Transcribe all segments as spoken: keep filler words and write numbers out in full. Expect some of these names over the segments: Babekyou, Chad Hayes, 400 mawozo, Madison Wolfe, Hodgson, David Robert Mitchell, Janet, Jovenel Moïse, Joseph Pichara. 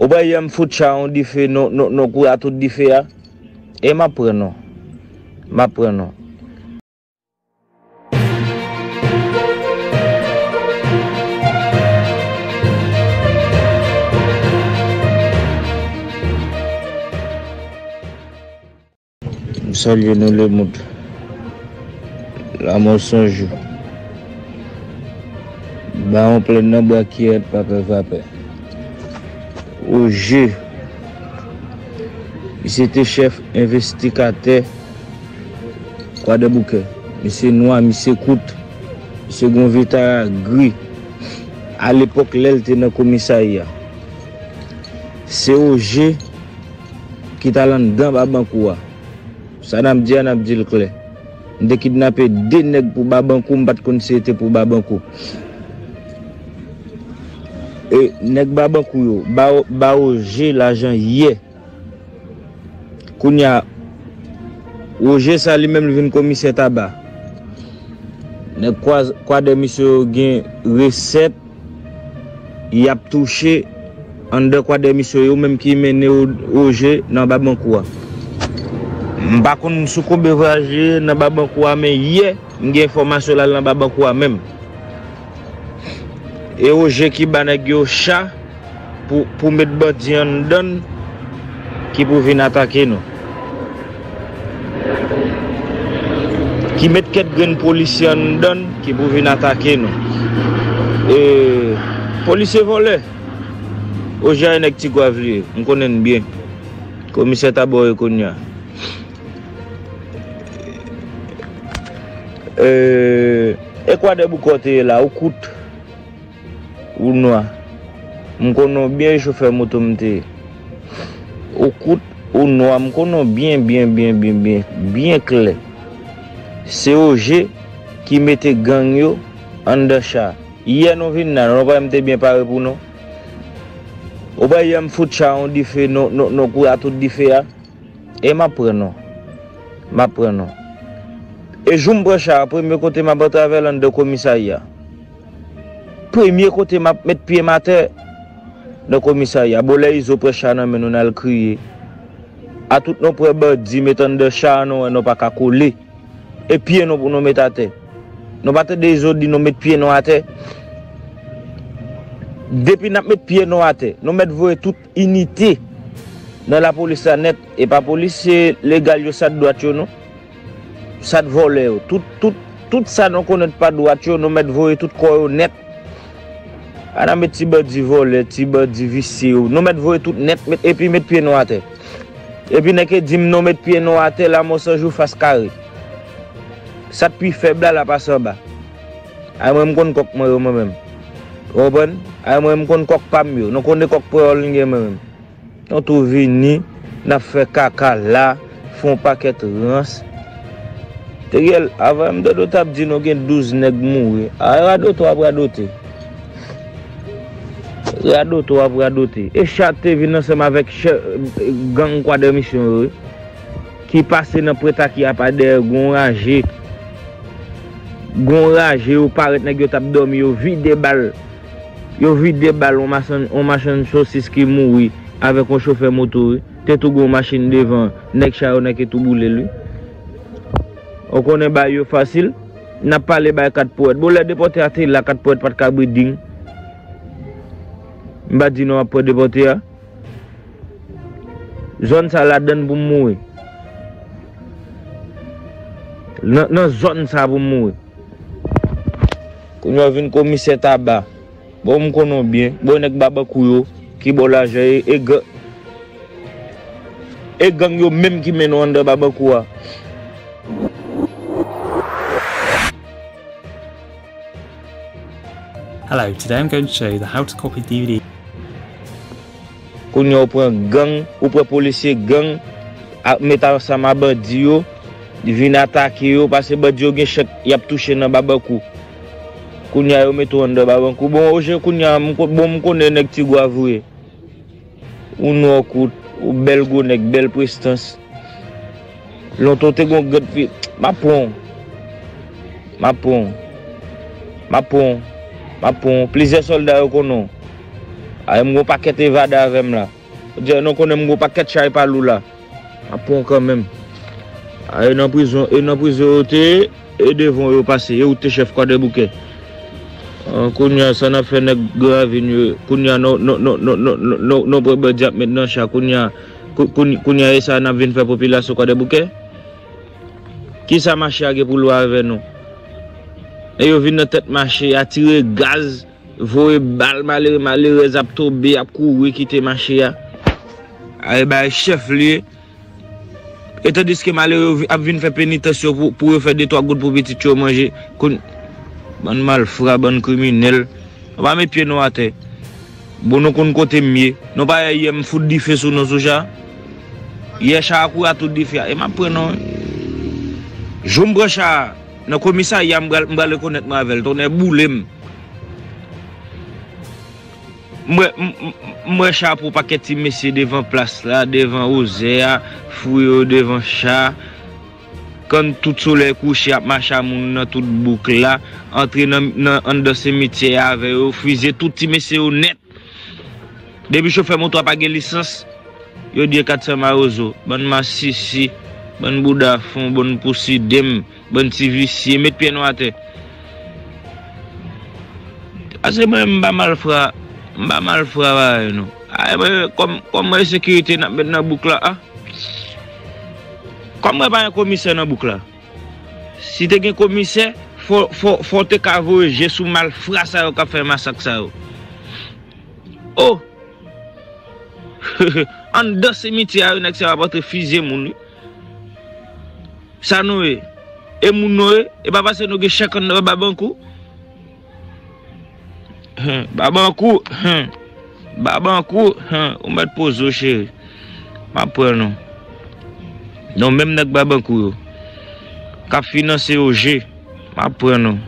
Ou bien il y a un foot chat, on dit fait, non, non, non, cours à tout dit fait. Et ma prenne, ma prenne. Salut nous le monde. La mensonge. Bah on plein nombre qui est pas capable. Au jeu. Il était chef investigateur. Quoi de bouquet. Monsieur noir, monsieur coûte. Second Vita gris. À l'époque l'elle était dans commissariat. C'est au jeu qui t'a dans Babankoua. Ça n'a pas dit, n'a pas dit le clé. J'ai kidnappé deux nègres pour Babankou, je ne sais pas pour Babankou. Et les Babankou, j'ai l'argent hier. Quand il y a Roger, ça lui-même, il vient de commissaire tabac. Les quoi de monsieur gain recette, il a touché en deux quoi de monsieur, même qui mène Roger dans Babankou. Mba kon sou ko bevage nan Babankoua mais hier nge information la nan Babankoua même et au jeu qui banèg yo chat pour pour mettre bandi en donne qui pour venir attaquer nous qui mettre quelques graines policiers en donne qui pour venir attaquer nous et policiers volé au jeu nèg ti gavli on connaît bien commissaire Taboy konya. Euh, et quoi de côté là, au coûte ou noir, je connais bien chauffeur moto. Au coûte ou noir, je connais bien, bien, bien, bien, bien, bien clair. C'est O G qui mettait gang en deux chats. Hier, nous venons, on va me bien parler pour nous. On va y aller foutre chat, on dit fait, non, non, non, cours à tout dit fait. Et ma prenne, ma prenne. Et je me prêche à premier côté ma botte avec l'un de commissariat. Premier côté ma mettre pied ma terre dans le commissariat. Bon là ils ont prêché à nous mais nous n'allons crier. À toutes nos preuves dix mettant de chat nous n'allons pas qu'à coller. Et pied nous pour nous mettre à terre. Nous battons des autres nous mettre pied nous à terre. Depuis nous mettre pied nous à terre, nous mettre voir toute unité dans la police net et pas police légale yo ça doit yo non. Ça vole tout tout tout ça nous connaît pas droiture nous mettre voler tout corps net ana met ti bandi voler ti bandi vicieux nous mettre voler tout net et puis mettre pied nous à terre et puis nèg dit nous mettre pied nous à terre la mon sans jour face carré ça puis faible là pas en bas ay moi me connais coq moi même open ay moi me connais coq pam yo nous connais coq pour l'ingé même on trouve vini n'a fait caca là font paquet rance. Tegel, avant de nous dire nous avons douze nègres mourir, nous avons doté. Nous avons doté. Et chaque vient ensemble avec gang quoi de mission qui passe dans le prêt à qui a pas de gon rage. Gon rage ou paraît nèg yo t'a dormi, yo vide des balles. Yo vide des balles, on machine saucisse qui mourir avec un chauffeur moto, t'es tout gon machine devant, nèg cha ou nèg tout boulé lui. On connaît ba yo facile n'a pas les ba quatre poètes bon les déportés à la quatre poètes pas de cabriding m'a dit non après déporter zone ça la donne pour mourir non zone ça pour mourir qu'on a vu commissaire tabac bon me connais bien bon nèg Babekyou yo qui bon l'argent et gang et gang yo même qui mène en Babekyou. Hello, today I'm going to show you the how to copy D V D. Quand on prend gang, on prend policier gang, met ensemble à bandi yo, vient attaquer yo parce que bandi yo gen chèque, y a touché dans Babekyou. Quand on a met on dans Babekyou, bon aujourd'hui quand on bon me connaît nèg ti gwa voué. On no coûte, ou bel go nèg, belle prestance. Longtemps te gon gade ma pon. Ma pon. Ma pon. Ma pon, plusieurs soldats au Kono. Je ne paquet évada avec là. Je ne connais pas paquet chai par là. Après quand même. Et dans prison, et dans prison et devant passer. Et où t'es chef quoi de bouquet. Kounya ça n'a fait grave une kounya non non non non non non non problème diap maintenant cha kounya kounya et ça n'a vinn faire population quoi de bouquet. Qui ça marché pour l'eau avec nous. Et yo vinn dans tête marché attirer gaz. Voye bal malé malé rezap tobe ap courir quitter marché a ay ba chef li et tandis que malé ap vinn faire pénitentiaire pour pour faire deux trois gouttes pour petit cho manger ban malfra ban criminel on va mettre pied nous à terre bon nous kon côté mieux non pas yem fout di feu sur nos soja hier cha cou a tout di fia et m'a prendre jombre cha dans commissariat m'ba le connaître moi avec ton est boulem. Moi, chat pour paquet de messieurs devant place là, devant Osea, fouillé devant chat. Quand tout soleil couché, marche à mon toute boucle là, entrer dans cimetière avec eux, fuser tout petit messieurs honnête. Depuis chauffeur moto pas de licence, yo dit quatre cents marozo, bonne massissi, bonne boudafon, bonne poussidem, bonne civici, mettre pied noir à terre. Ah, c'est même pas mal frère. M'a mal frappé non. Comme comme la sécurité n'a maintenant boucle là. Comme pas un commissaire dans boucle là. Si tu es un commissaire, faut faut faut te cavoyer sous malfrat ça au café massacre ça. Oh. En dans cimetière on accès à votre fusée mon. Ça nous et mon noé et pas passer nous chacun dans banco. Babankou, Babankou, on m'a posé chéri. Ma prenne non. Non, même avec Babankou, qu'a financé au G, ma prenne non.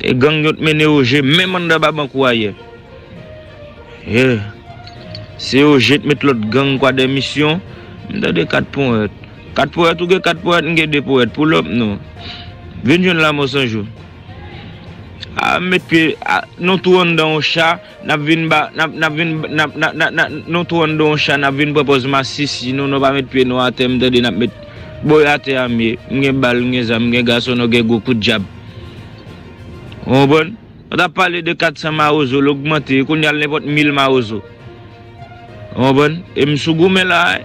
Et gang yot mené au G, même en Babankou ailleurs. C'est au G de mettre l'autre gang quoi des missions. Dans des quatre points. quatre points, ou quatre points, ou deux points. Pour l'homme, non. Venez là, mon sang jour. À mettre non tourne dans un chat n'a vinn ba n'a vinn n'a non tourne dans un chat n'a vinn propose ma six non on va mettre pied noir à terre de n'a mettre boy à terre ami ngé bal ngé zam ngé garçon ngé go coup de jab on bon on a parlé de quatre cents marozo l'augmenter qu'on y a n'importe mille marozo on bon et m'sougoumé là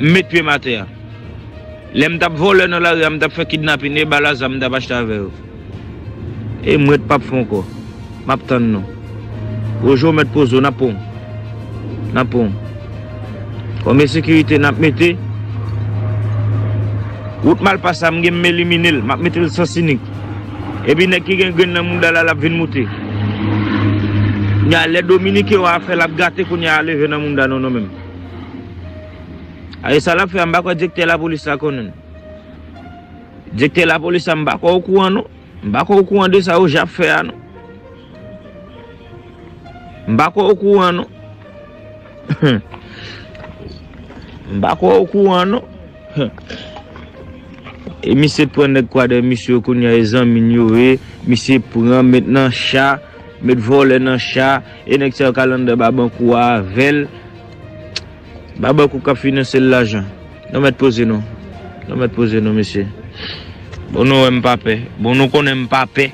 mettre pied ma terre l'aime t'a voler dans la rue m't'a fait kidnapper né bala zam t'a acheter avec. Et moi, je ne fais pas. Je ne fais pas. Je ne fais pas. Comme la sécurité, je mets. Si je mal passe, je m'élimine. Je mets le sens cynique. Et puis, je vais la ville. Les Dominicains ont fait la gâte pour nous aller vers le monde. Et ça, je vais dire la police. Je vais la police. Je vais au courant. Mbako courant de ça au j'ai fait non. Mbako courant non. Mbako courant non. Et monsieur prendre quoi de monsieur Kounia les amis ignoré, monsieur prend maintenant chat, met voler dans chat et next calendrier babankou avec babankou qui financer l'argent. Non mettre poser non. Non mettre poser non monsieur. Bon, nous n'aimons pas paix. Bon, nous connaissons pas paix.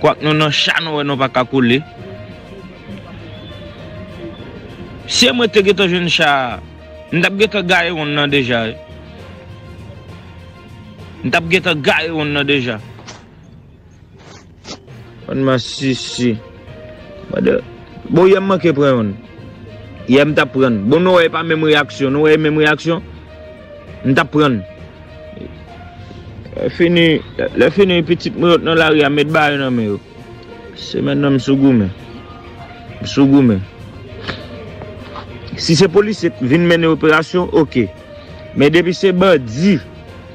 Quoi que nous n'avons pas, nous n'avons pas couler. Si moi, je suis un jeune chat, je suis un gars qui est déjà. Je suis un gars qui est déjà. On m'a si, si. Bon, il y a un manque de prendre. Il y a un prendre. Bon, nous n'avons pas même réaction. Nous n'avons pas même réaction. Nous n'avons pas prendre. Fini, le fini petite meute dans la rue à mettre barre dans mes. C'est maintenant m'sougoumé. M'sougoumé. Si c'est police vient mener opération, OK. Mais depuis ces bandits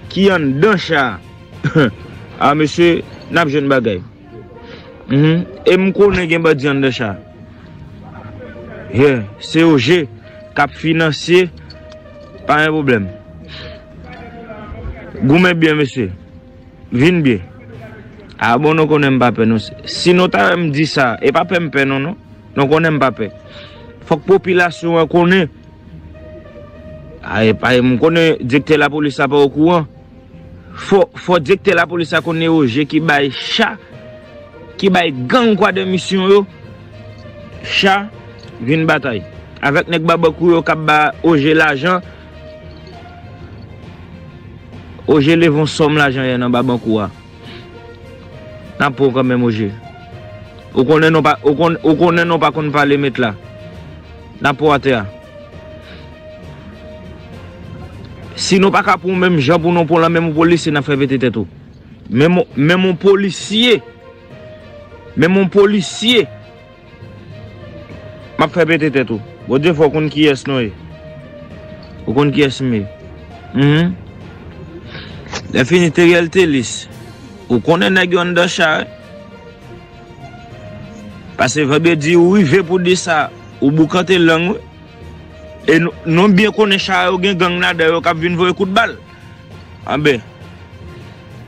qui en dans chat ah monsieur n'a pas jeune bagaille. Mhm, et m'connais gen bandit en dans chat. Yeah, c'est O G cap financier pas un problème. Goumez bien, monsieur. Vine bien. Ah bon, nous connaissons pas. Si nous t'avons dit ça, et pas peine, non, non. Donc on n'aime pas peur. Faut que la population connaisse. Je connais directeur la police pas au courant. Faut faut directeur la police à connaît au jeu qui baille chat qui baille gang quoi de mission yo. Chat vient bataille avec nek Babekyou yo k'ap ba O G l'argent. O G levon somme l'argent y nan Babekyou a. N'a pas quand même O G. On connaît non pas on connaît non pas qu'on parler mettre là. N'a pas à terre. Si nous pas capable même gens pour nous pour la même police n'a fait vite tête tout. Même même mon policier même mon policier m'a fait vite tête tout. Bon Dieu faut qu'on qui est nous. Faut qu'on qui est mais. Mhm. L'infinité réalité lisse. Ou qu'on est nèg yon dans chat. Parce que va dire oui, veut pour dire ça ou boucanter langue. Et non bien connaît ça ou gang là d'ailleurs qui vient voir coup de balle. Ah ben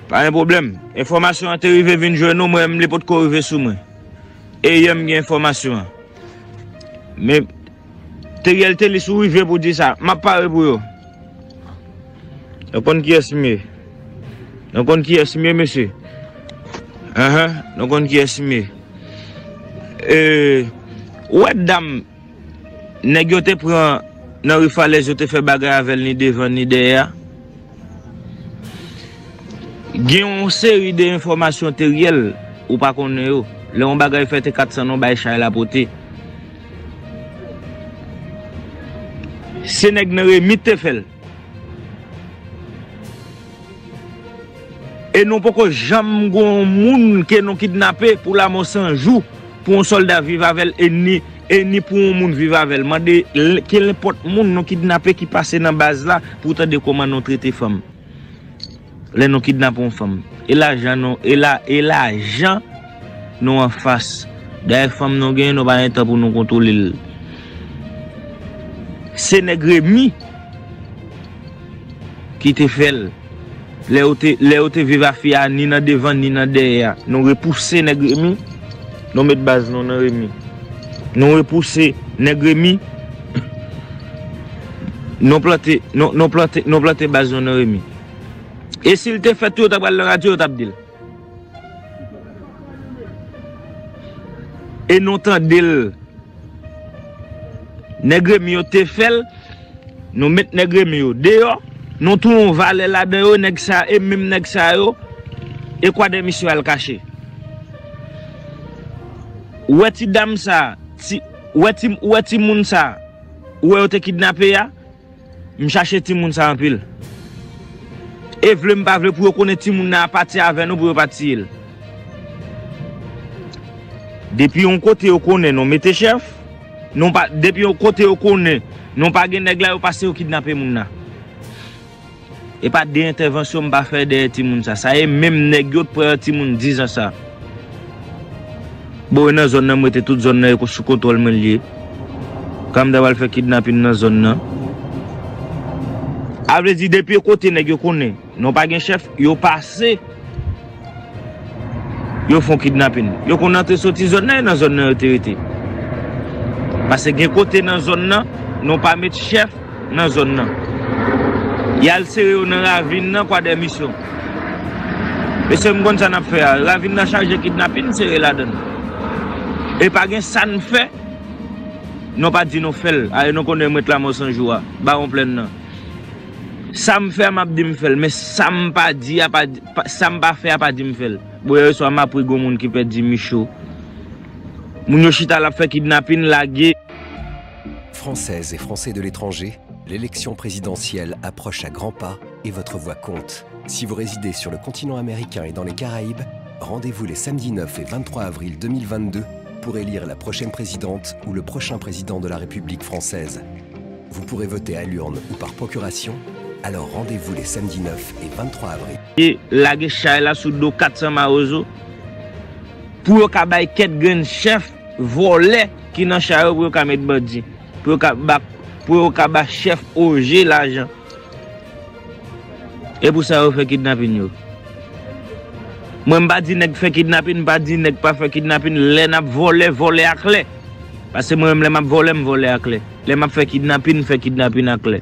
pas un problème. Information arrivée vient jouer nous moi même les potes qui arrivent sous moi. Et y a une information. Mais te réalité les sous arrivés pour dire ça, m'a pas pour yo. On connaît qui est mieux. On connaît qui est mieux monsieur. Ah ah, on connaît qui est mieux. Euh ouais dame nèg yo te prend nan rue Falais yo te fait bagarre avec ni devant ni derrière. Gen une série d'informations réelles ou pas connait yo. Là on bagarre fait quatre cents non bay chay la poté. C'est nèg nan remit te fait. Et non poko jam gon moun ke non kidnappé pour la mort sans jour pour un soldat vivre avec ennemi. Et ni pour un monde vivre avec elle. Quel porte monde nous kidnappé qui passe dans la base là pour te dire comment nous traiter les femmes. Là, nous kidnappons les femmes. Et l'argent, et là, et l'argent, nous en face. D'ailleurs, les femmes nous gagnent, nous n'avons pas de temps pour nous contrôler. C'est les grémis qui te font. Les autres vivent à Fia, ni dans devant, ni dans derrière. Nous repoussons les grémis, nous mettons base dans les grémis. Nous repousser les grémis, nous planter, nous planter, nous planter base dans les grémis. Et s'il te fait tout, tu as pris la radio, tu as dit. Et nous t'entendons. Les grémis te font, nous mettons les grémis dehors, nous tournons vers les là-dedans, et même les ça, et quoi des missions à le cacher. Où est-ce dame ça? Où est ti moun sa? Où est te kidnappé ya? M'chache ti moun sa en pile. Et vle m'pa vle pour connaître ti moun na partir avec nous pour partir. Depuis on côté on connaît non mettez chef. Non pas depuis on côté on connaît non pas gen nèg la yo passer au kidnapper moun na. Et pas d'intervention m'pa faire de ti moun sa. Ça est même nèg yo prend ti moun dix ans ça. Bon, dans la zone, on était toute zone sous contrôle lié. Quand on a fait kidnapping dans la zone. Après, depuis le côté, on connaît. Non, pas de chef, ils ont passé. Ils font kidnapping. Ils ont entré sur cette zone dans la zone de l'autorité. Parce que le côté dans la zone, non pas mettre chef dans la zone. Il y a le sérieux dans la ravine, quoi des missions. Mais c'est ce qu'on a fait. La ravine a chargé kidnapping, c'est là-dedans. Et pas gen ça ne fait, non pas dit nous fait, allez nous connaît mettre la mort sans joie, bah on pleine. Ça me fait m'a dit me fait, mais ça me pas dit a pas ça me pas fait a pas dit me fait. Boye soit m'a pris gon moun qui perd dix micho. Moun yo chita la fait kidnapping lagué. Françaises et Français de l'étranger, l'élection présidentielle approche à grands pas et votre voix compte. Si vous résidez sur le continent américain et dans les Caraïbes, rendez-vous les samedis neuf et vingt-trois avril deux mille vingt-deux. Pour élire la prochaine présidente ou le prochain président de la République française. Vous pourrez voter à l'urne ou par procuration, alors rendez-vous les samedis neuf et vingt-trois avril. Et la guécha là sous dos quatre cents maozo pour qu'a bail quatre grands chefs volés qui n'en chayo pour qu'a mettre bandit pour qu'a pour qu'a ba chef O G l'argent. Et pour ça on fait kidnapping. Moi, je ne dis pas que je ne fais pas kidnapping, je ne dis pas que je ne fais pas kidnapping, je ne fais pas voler, voler à clé. Parce que moi-même, les m'a volé, me volé à clé. Les m'a fait kidnapping, fait kidnapping à clé.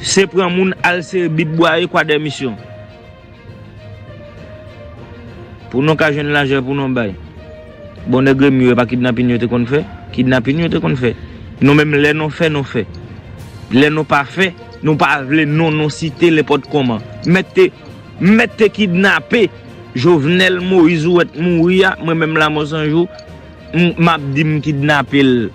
C'est pour un monde à se bitboyer quoi des missions. Pour nous, quand je ne l'ai pour nous, bon, ne mieux pas kidnapping, te qu'on fait. Kidnapping, te qu'on fait. Nous-mêmes, les non fait, non fait. Les non pas fait, nous pas les non, non citer les potes comment. Mettez, mettez kidnappé. Jovenel Moïse ou être mourir, moi-même la mort un jour, m'a dit me kidnapper.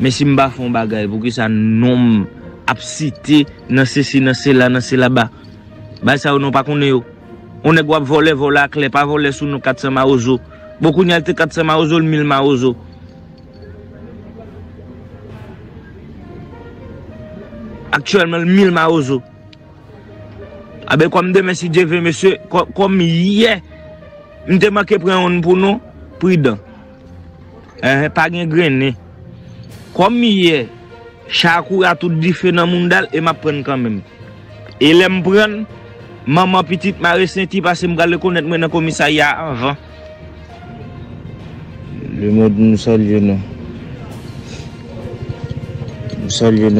Mais si m'ba font bagay pour que ça nom absité dans ceci dans cela dans cela bas. Bah ça on pas connait yo. On est gwa voler voler à clé, pas voler sous nos quatre cents maozo. Beaucoup n'y a été quatre cents maozo, mille maozo. Actuellement mille maozo. Ah ben comme demain si Dieu veut monsieur comme hier nous te manquer prendre pour nous prudent hein pas gain grainer comme hier chakou a tout diffé dans mondal et m'a prendre quand même et l'aime prendre maman petite m'a ressenti parce que me le connaître moi dans commissariat avant le monde nous salue nous salue